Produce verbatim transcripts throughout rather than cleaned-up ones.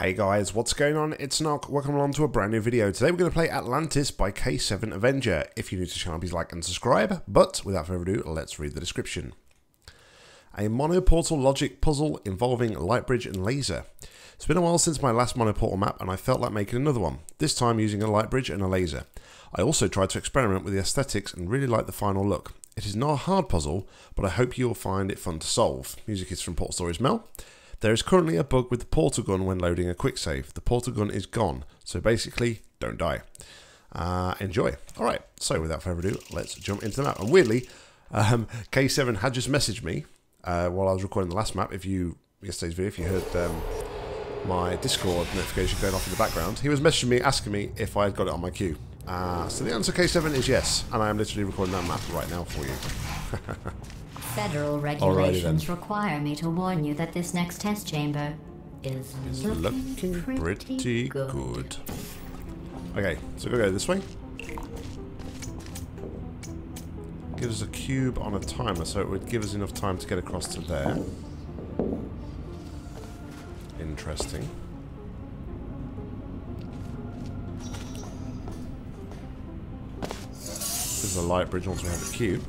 Hey guys, what's going on? It's Nock. Welcome along to a brand new video. Today we're going to play Atlantis by K seven Avenger. If you're new to the channel, please like and subscribe. But without further ado, let's read the description. A monoportal logic puzzle involving Lightbridge and Laser. It's been a while since my last monoportal map and I felt like making another one, this time using a Lightbridge and a Laser. I also tried to experiment with the aesthetics and really like the final look. It is not a hard puzzle, but I hope you'll find it fun to solve. Music is from Portal Stories Mel. There is currently a bug with the portal gun when loading a quick save. The portal gun is gone, so basically, don't die. Uh, enjoy. Alright, so without further ado, let's jump into the map. And weirdly, um, K seven had just messaged me uh, while I was recording the last map. If you, yesterday's video, if you heard um, my Discord notification going off in the background, he was messaging me asking me if I had got it on my queue. Uh, so the answer, K seven, is yes. And I am literally recording that map right now for you. Federal regulations require me to warn you that this next test chamber is looking, looking pretty, pretty good. good. Okay, so we'll go this way. Gives us a cube on a timer, so it would give us enough time to get across to there. Interesting. This is a light bridge once we have the cube.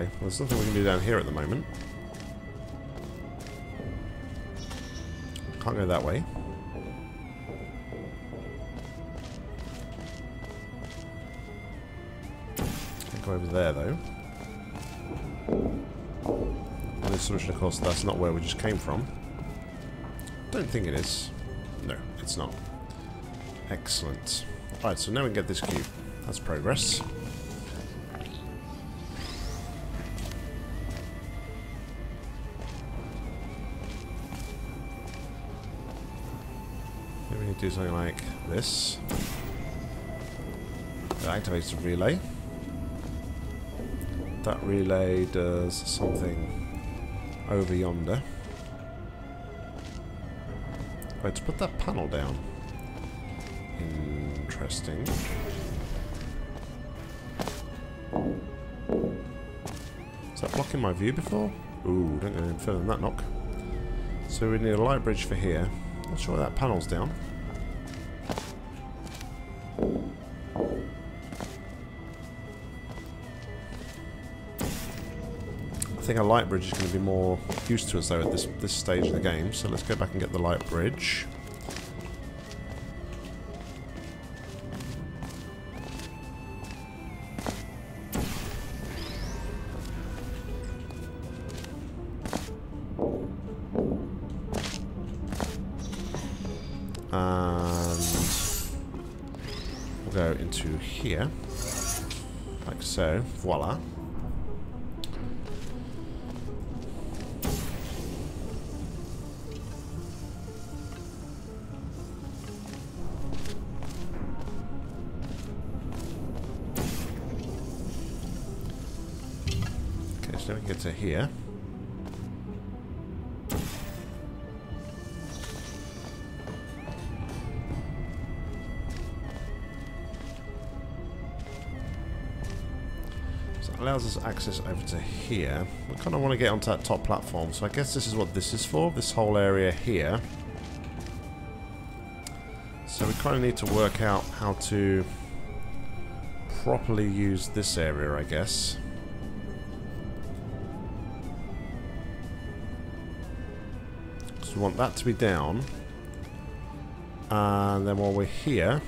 Okay, well, there's nothing we can do down here at the moment. Can't go that way. Can't go over there, though. There's an assumption, of course, that's not where we just came from. Don't think it is. No, it's not. Excellent. Alright, so now we can get this cube. That's progress. Do something like this. That activates the relay. That relay does something over yonder. Right, to put that panel down. Interesting. Is that blocking my view before? Ooh, don't go any further than that, Nock. So we need a light bridge for here. Not sure that panel's down. I think a light bridge is going to be more used to us though at this this stage of the game, so let's go back and get the light bridge. And we'll go into here, like so. Voila. So we get to here. So that allows us access over to here. We kind of want to get onto that top platform, so I guess this is what this is for, this whole area here. So we kind of need to work out how to properly use this area, I guess. We want that to be down, and then while we're here,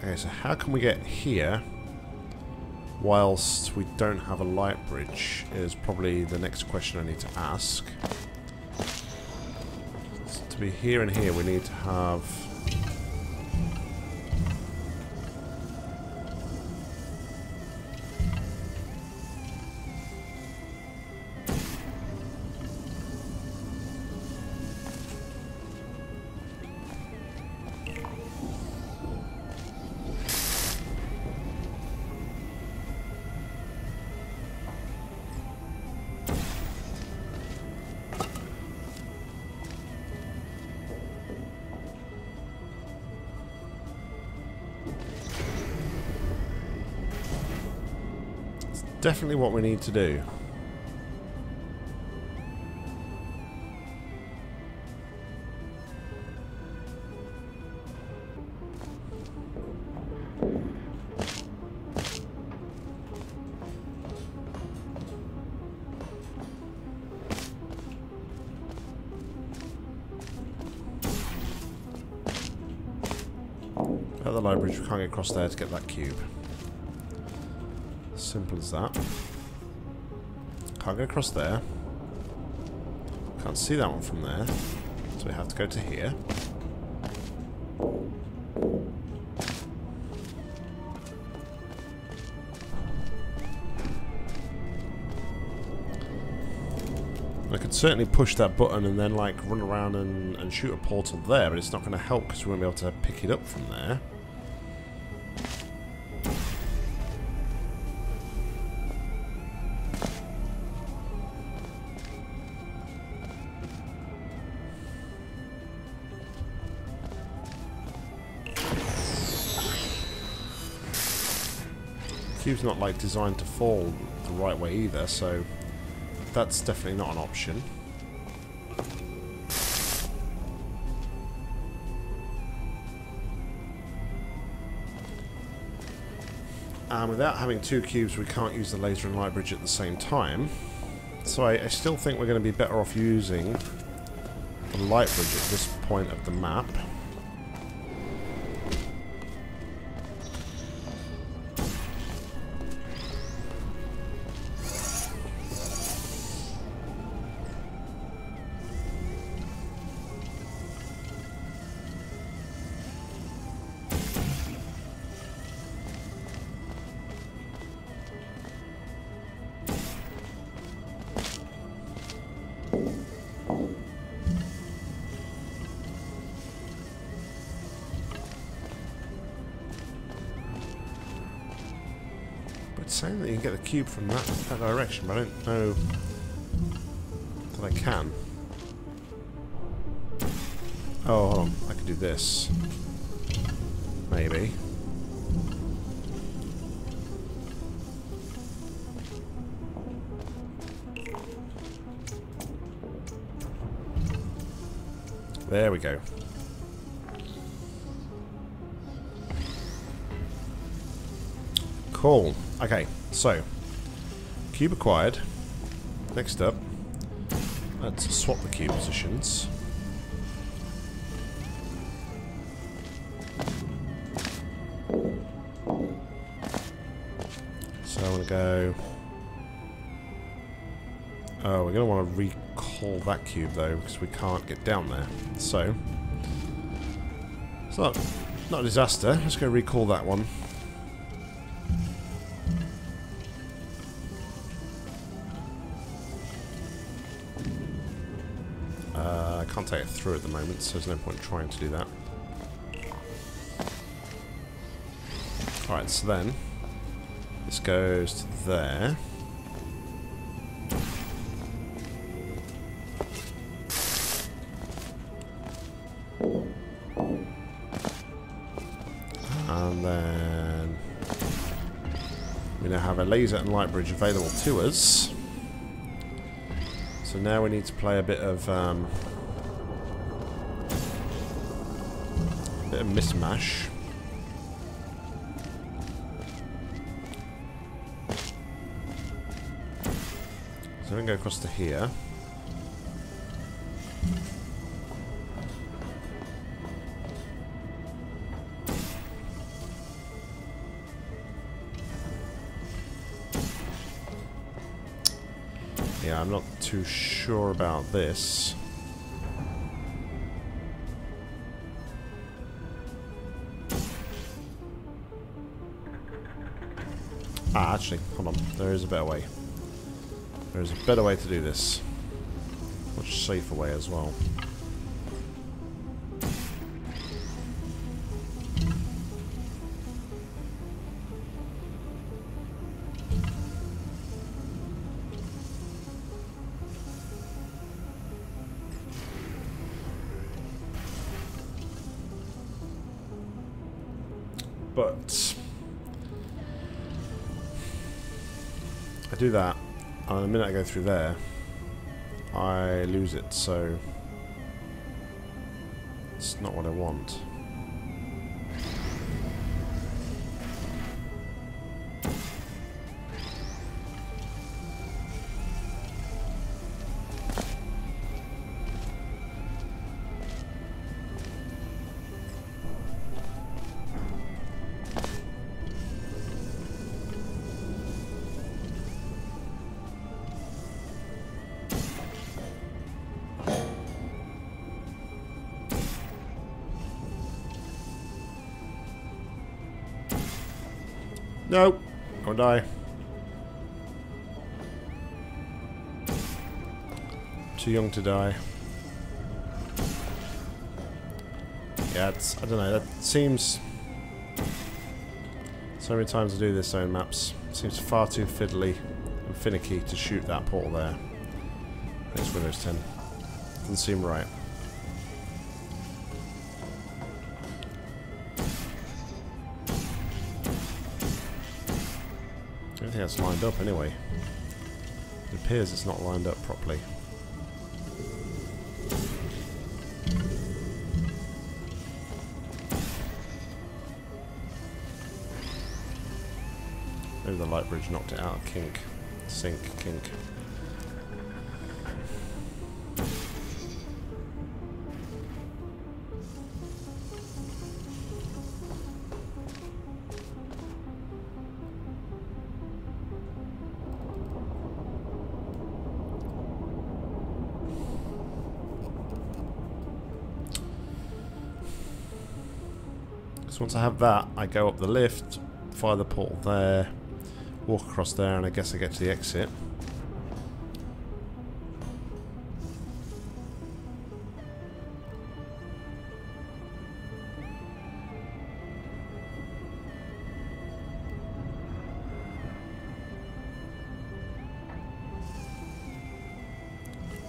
okay, so how can we get here whilst we don't have a light bridge is probably the next question I need to ask. So to be here and here we need to have definitely what we need to do. At the library, we can't get across there to get that cube. Simple as that. Can't get across there. Can't see that one from there. So we have to go to here. I could certainly push that button and then like run around and, and shoot a portal there, but it's not going to help because we won't be able to pick it up from there. Cube's not like designed to fall the right way either, so that's definitely not an option. And without having two cubes, we can't use the laser and light bridge at the same time. So I, I still think we're going to be better off using the light bridge at this point of the map. Saying that you can get the cube from that, that direction, but I don't know that I can. Oh, hold on. I can do this. Maybe. There we go. Cool. Okay, so cube acquired. Next up, let's swap the cube positions. So I want to go. Oh, we're going to want to recall that cube though, because we can't get down there. So it's not not a disaster. Let's go recall that one. Can't take it through at the moment, so there's no point trying to do that. Alright, so then this goes to there. And then we now have a laser and light bridge available to us. So now we need to play a bit of um, bit of mismash. So we can go across to here. Yeah, I'm not too sure about this. Ah, actually, hold on. There is a better way. There is a better way to do this. Much safer way as well. But I do that, and the minute I go through there, I lose it, so it's not what I want. Nope, gonna die. Too young to die. Yeah, it's, I don't know, that seems... So many times I do this on maps. It seems far too fiddly and finicky to shoot that portal there. It's Windows ten. Doesn't seem right. I think that's lined up anyway. It appears it's not lined up properly. Maybe the light bridge knocked it out of kink. Sink, kink. Once I have that, I go up the lift, fire the portal there, walk across there, and I guess I get to the exit.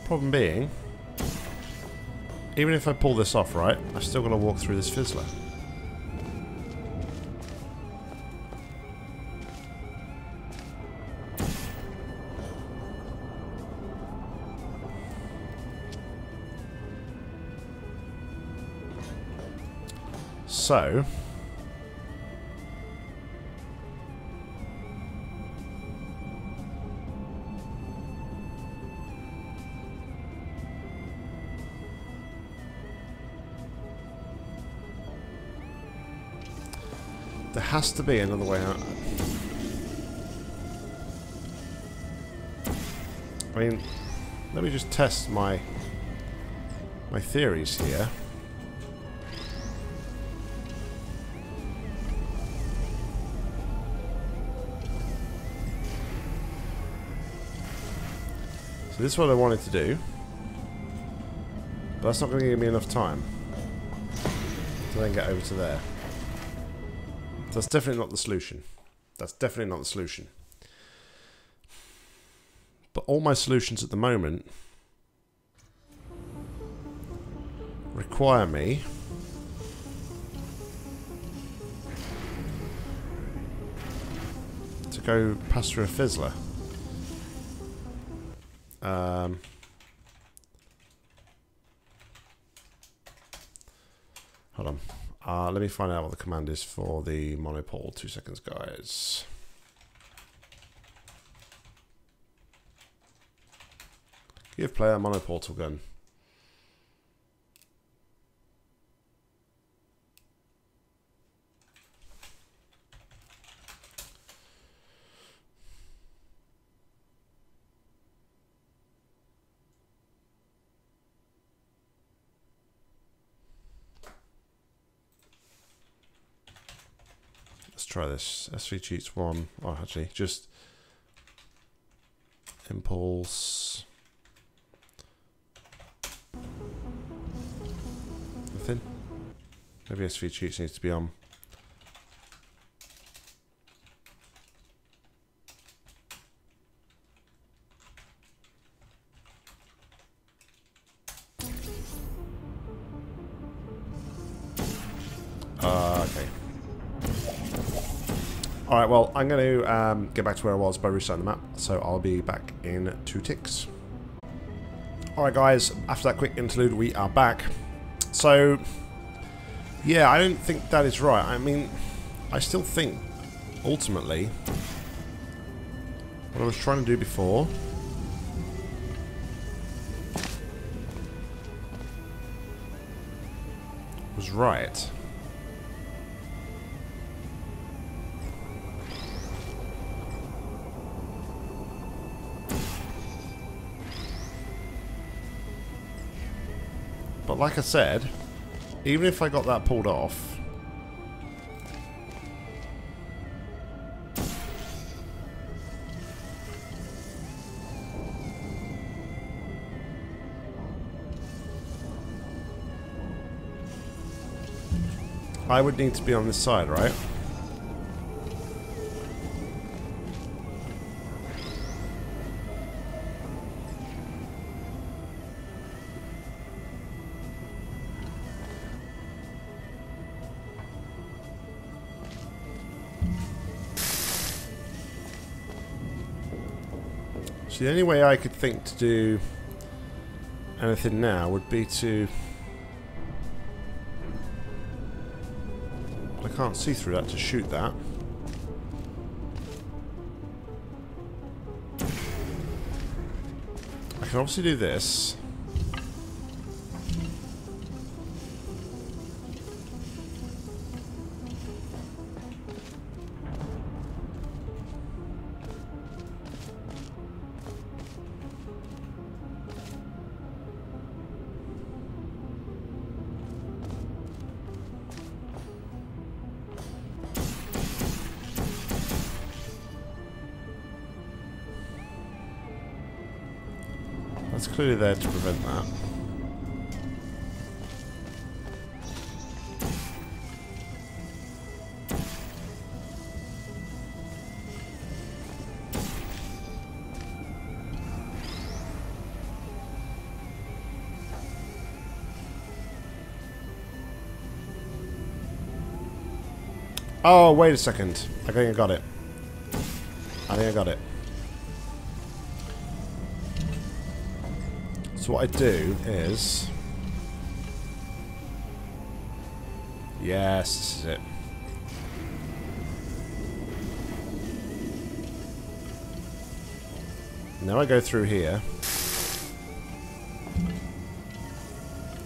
Problem being, even if I pull this off right, I've still got to walk through this fizzler. So, there has to be another way out. I mean, let me just test my my theories here. So this is what I wanted to do, but that's not going to give me enough time to then get over to there. So that's definitely not the solution. That's definitely not the solution. But all my solutions at the moment require me to go past through a fizzler. Um, hold on. Uh, let me find out what the command is for the monopole. Two seconds, guys. Give player monoportal gun. Try this. S V cheats one. Oh, actually, just impulse. Nothing. Maybe S V cheats needs to be on. Alright, well, I'm going to um, get back to where I was by restarting the map, so I'll be back in two ticks. Alright guys, after that quick interlude, we are back. So, yeah, I don't think that is right. I mean, I still think, ultimately, what I was trying to do before... was right. But like I said, even if I got that pulled off, I would need to be on this side, right? So the only way I could think to do anything now would be to... I can't see through that to shoot that. I can obviously do this. That's clearly there to prevent that. Oh, wait a second. I think I got it. I think I got it. So what I do is... yes, this is it. Now I go through here.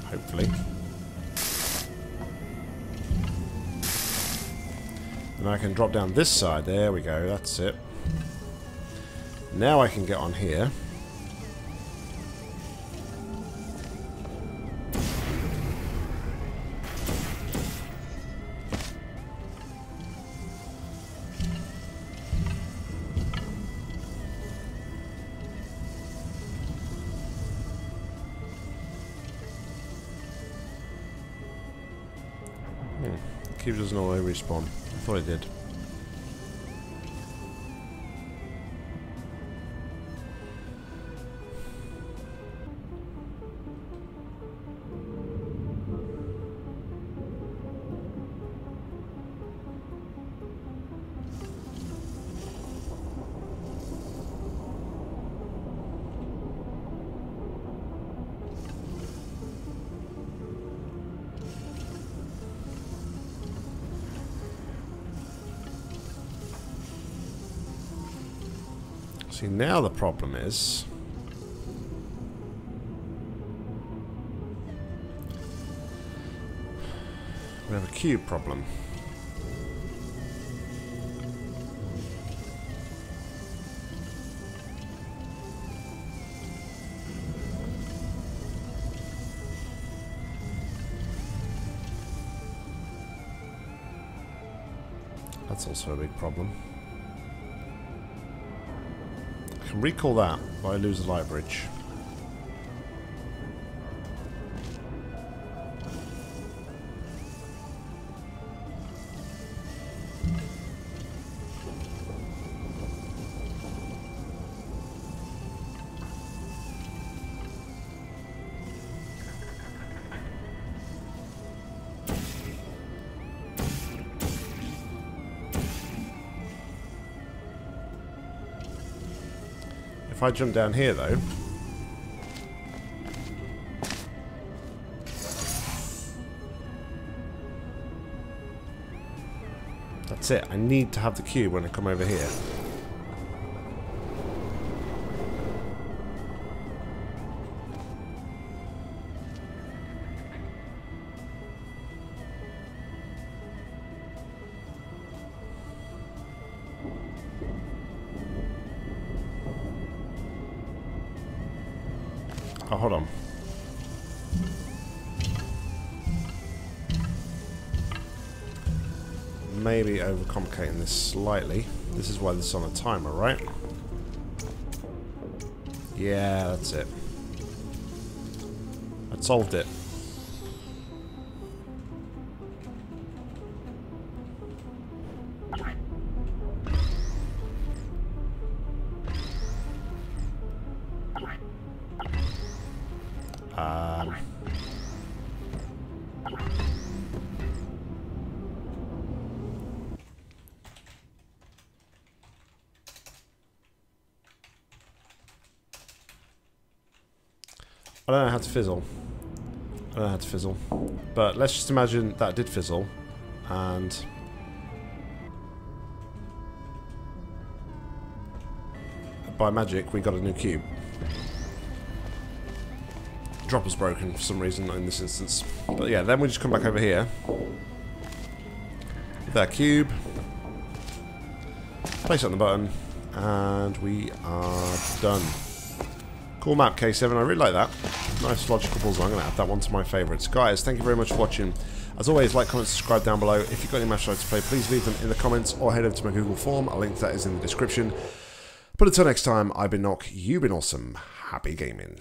Hopefully. And I can drop down this side. There we go, that's it. Now I can get on here. It doesn't always respawn. I thought it did. See, now the problem is... we have a cube problem. That's also a big problem. I can recall that, but I lose the light bridge. If I jump down here, though... That's it. I need to have the cube when I come over here. Oh, hold on. Maybe overcomplicating this slightly. This is why this is on a timer, right? Yeah, that's it. I solved it. I don't know how to fizzle. I don't know how to fizzle. But let's just imagine that did fizzle. And... by magic, we got a new cube. Drop was broken for some reason in this instance. But yeah, then we just come back over here. With our cube. Place it on the button. And we are done. Cool map, K seven. I really like that. Nice logical puzzle. I'm going to add that one to my favourites. Guys, thank you very much for watching. As always, like, comment, subscribe down below. If you've got any match you'd like to play, please leave them in the comments or head over to my Google form. A link to that is in the description. But until next time, I've been Nock. You've been awesome. Happy gaming.